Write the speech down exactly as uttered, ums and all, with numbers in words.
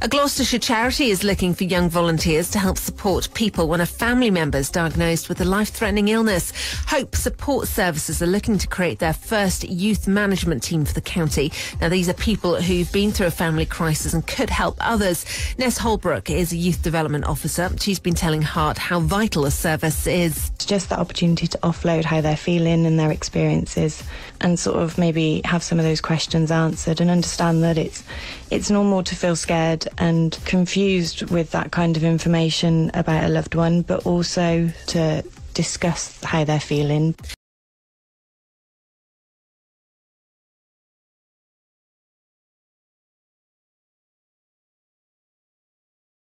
A Gloucestershire charity is looking for young volunteers to help support people when a family member is diagnosed with a life-threatening illness. Hope Support Services are looking to create their first youth management team for the county. Now, these are people who've been through a family crisis and could help others. Ness Holbrook is a youth development officer. She's been telling Heart how vital a service is. It's just the opportunity to offload how they're feeling and their experiences, and sort of maybe have some of those questions answered and understand that it's it's normal to feel scared and confused with that kind of information about a loved one, but also to discuss how they're feeling.